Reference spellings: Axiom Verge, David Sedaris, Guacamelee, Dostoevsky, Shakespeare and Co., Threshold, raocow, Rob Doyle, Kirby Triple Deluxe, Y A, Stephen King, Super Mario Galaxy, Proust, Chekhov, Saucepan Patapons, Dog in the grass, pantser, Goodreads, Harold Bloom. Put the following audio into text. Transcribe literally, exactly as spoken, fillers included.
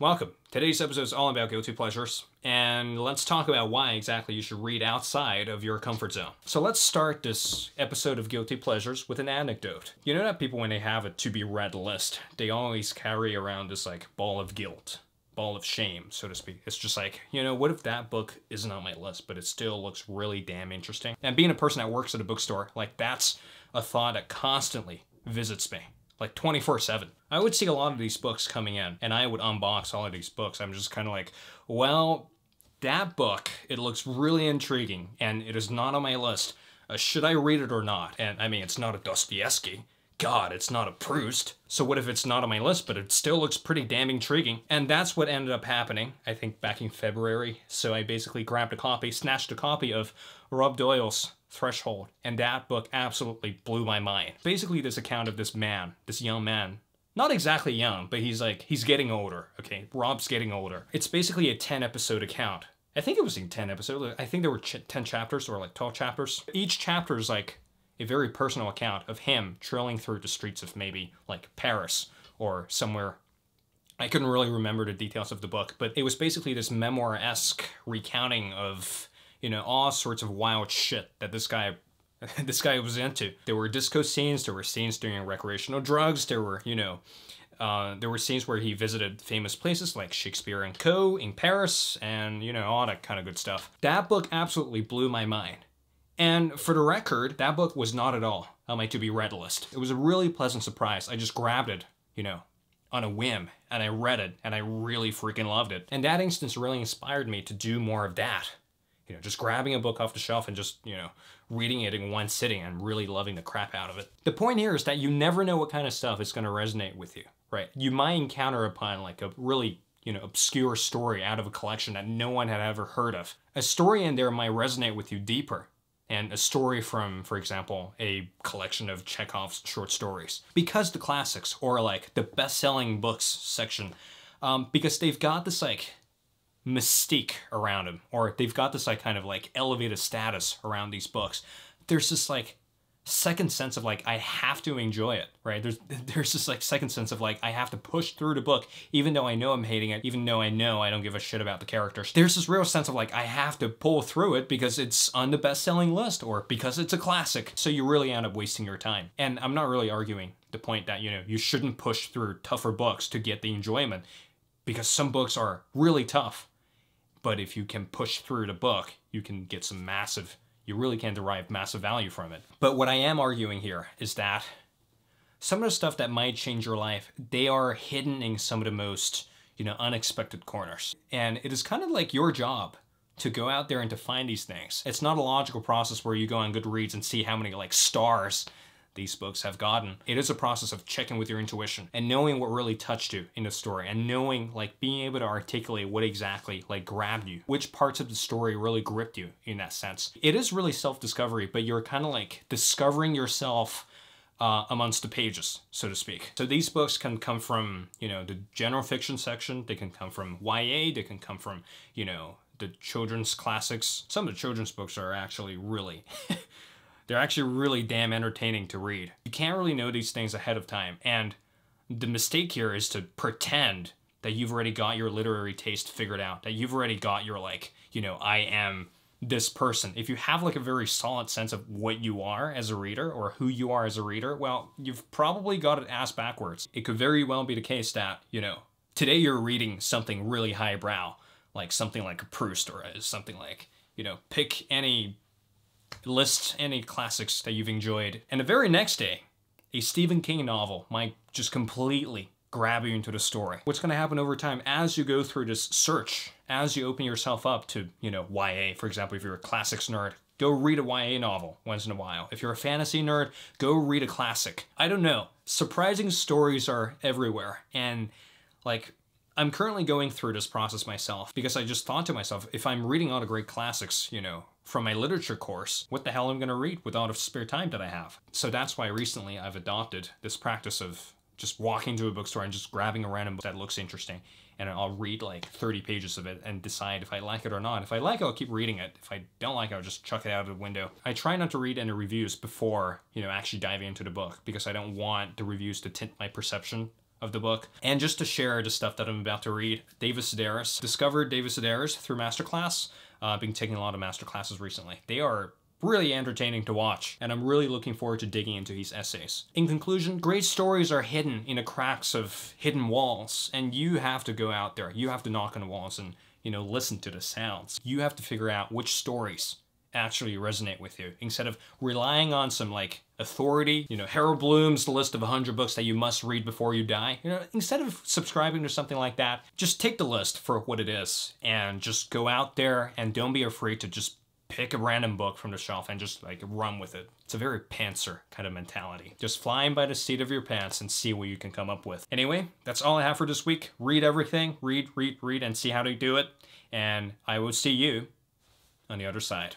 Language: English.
Welcome. Today's episode is all about go-to pleasures, and let's talk about why exactly you should read outside of your comfort zone. So let's start this episode of Guilty Pleasures with an anecdote. You know that people, when they have a to-be-read list, they always carry around this like ball of guilt, ball of shame, so to speak. It's just like, you know, what if that book isn't on my list, but it still looks really damn interesting? And being a person that works at a bookstore, like that's a thought that constantly visits me. Like twenty-four seven. I would see a lot of these books coming in and I would unbox all of these books. I'm just kind of like, well, that book, it looks really intriguing and it is not on my list. Uh, should I read it or not? And I mean, it's not a Dostoevsky. God, it's not a Proust. So what if it's not on my list, but it still looks pretty damn intriguing? And that's what ended up happening, I think back in February. So I basically grabbed a copy, snatched a copy of Rob Doyle's Threshold, and that book absolutely blew my mind. Basically this account of this man, this young man, not exactly young, but he's like, he's getting older, okay? Rob's getting older. It's basically a ten episode account. I think it was in ten episodes. I think there were ch ten chapters or like twelve chapters. Each chapter is like a very personal account of him trilling through the streets of maybe like Paris or somewhere. I couldn't really remember the details of the book, but it was basically this memoir-esque recounting of, you know, all sorts of wild shit that this guy this guy was into. There were disco scenes, there were scenes doing recreational drugs, there were, you know, uh, there were scenes where he visited famous places like Shakespeare and Co. in Paris and, you know, all that kind of good stuff. That book absolutely blew my mind. And for the record, that book was not at all on my to-be-read list. It was a really pleasant surprise. I just grabbed it, you know, on a whim, and I read it, and I really freaking loved it. And that instance really inspired me to do more of that. You know, just grabbing a book off the shelf and just, you know, reading it in one sitting and really loving the crap out of it. The point here is that you never know what kind of stuff is going to resonate with you, right? You might encounter upon like a really, you know, obscure story out of a collection that no one had ever heard of. A story in there might resonate with you deeper. And a story from, for example, a collection of Chekhov's short stories. Because the classics, or like the best-selling books section, um, because they've got this like mystique around them, or they've got this like kind of like elevated status around these books. There's this like second sense of like, I have to enjoy it, right? There's there's this like second sense of like, I have to push through the book, even though I know I'm hating it, even though I know I don't give a shit about the characters. There's this real sense of like, I have to pull through it because it's on the best-selling list or because it's a classic. So you really end up wasting your time. And I'm not really arguing the point that, you know, you shouldn't push through tougher books to get the enjoyment, because some books are really tough. But if you can push through the book, you can get some massive, you really can derive massive value from it. But what I am arguing here is that some of the stuff that might change your life, they are hidden in some of the most, you know, unexpected corners. And it is kind of like your job to go out there and to find these things. It's not a logical process where you go on Goodreads and see how many like stars these books have gotten. It is a process of checking with your intuition and knowing what really touched you in the story and knowing, like, being able to articulate what exactly like grabbed you, which parts of the story really gripped you in that sense. It is really self-discovery, but you're kind of like discovering yourself uh, amongst the pages, so to speak. So these books can come from, you know, the general fiction section, they can come from Y A, they can come from, you know, the children's classics. Some of the children's books are actually really... They're actually really damn entertaining to read. You can't really know these things ahead of time, and the mistake here is to pretend that you've already got your literary taste figured out, that you've already got your, like, you know, I am this person. If you have like a very solid sense of what you are as a reader or who you are as a reader, well, you've probably got it ass backwards. It could very well be the case that, you know, today you're reading something really highbrow, like something like a Proust or something like, you know, pick any... list any classics that you've enjoyed. And the very next day, a Stephen King novel might just completely grab you into the story. What's going to happen over time as you go through this search, as you open yourself up to, you know, Y A, for example, if you're a classics nerd, go read a Y A novel once in a while. If you're a fantasy nerd, go read a classic. I don't know. Surprising stories are everywhere. And like, I'm currently going through this process myself because I just thought to myself, if I'm reading all the great classics, you know, from my literature course, what the hell am I going to read with all the spare time that I have? So that's why recently I've adopted this practice of just walking to a bookstore and just grabbing a random book that looks interesting, and I'll read like thirty pages of it and decide if I like it or not. If I like it, I'll keep reading it. If I don't like it, I'll just chuck it out of the window. I try not to read any reviews before, you know, actually diving into the book, because I don't want the reviews to tint my perception of the book. And just to share just stuff that I'm about to read, David Sedaris. Discovered David Sedaris through Masterclass. Uh, been taking a lot of Masterclasses recently. They are really entertaining to watch, and I'm really looking forward to digging into these essays. In conclusion, great stories are hidden in the cracks of hidden walls, and you have to go out there. You have to knock on the walls and, you know, listen to the sounds. You have to figure out which stories actually resonate with you instead of relying on some like authority, you know, Harold Bloom's The List of one hundred Books That You Must Read Before You Die. You know, instead of subscribing to something like that, just take the list for what it is and just go out there and don't be afraid to just pick a random book from the shelf and just like run with it. It's a very pantser kind of mentality. Just flying by the seat of your pants and see what you can come up with. Anyway, that's all I have for this week. Read everything, read, read, read, and see how to do it. And I will see you on the other side.